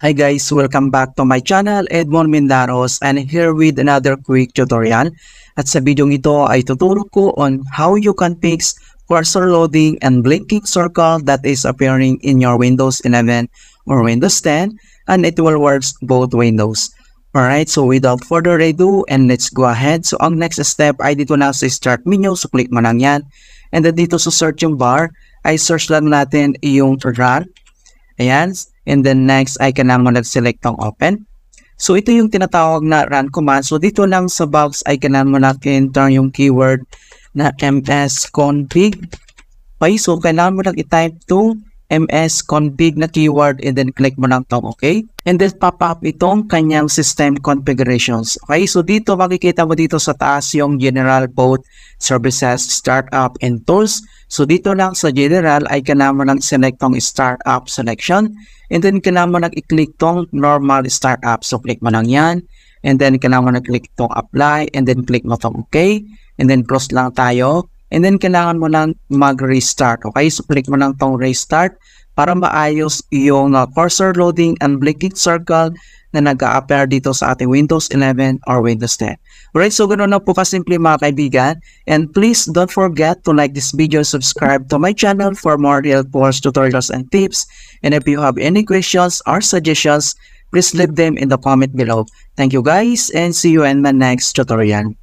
Hi guys, welcome back to my channel, Edmond Mindanos, and here with another quick tutorial. At sa video ito ay tuturo ko on how you can fix cursor loading and blinking circle that is appearing in your Windows 11 or Windows 10, and it will work both Windows. Alright, so without further ado, and let's go ahead. So ang next step ay dito na sa start menu, so click mo lang yan. And then dito sa search yung bar, ay search lang natin yung run. Ayan. And then next, I can naman nag-select ng open. So, ito yung tinatawag na run command. So, dito lang sa box, I can naman nag-enter yung keyword na msconfig. Okay, so kailangan mo nag-type to msconfig na keyword and then click mo lang to, okay? And then pop up itong kanyang system configurations. Okay, so dito makikita mo dito sa taas yung general both services, startup, and tools. So, dito lang sa general, ay kailangan mo lang select tong startup selection. And then, kailangan mo lang i-click tong normal startup. So, click mo lang yan. And then, kailangan mo lang click tong apply. And then, click mo tong okay. And then, close lang tayo. And then, kailangan mo lang mag-restart. Okay? So, click mo lang tong restart para maayos yung cursor loading and blinking circle na nag-a-appear dito sa ating Windows 11 or Windows 10. Alright, so ganoon na po kasimple mga kaibigan. And please don't forget to like this video, subscribe to my channel for more helpful tutorials and tips. And if you have any questions or suggestions, please leave them in the comment below. Thank you guys and see you in my next tutorial.